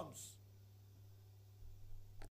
comes.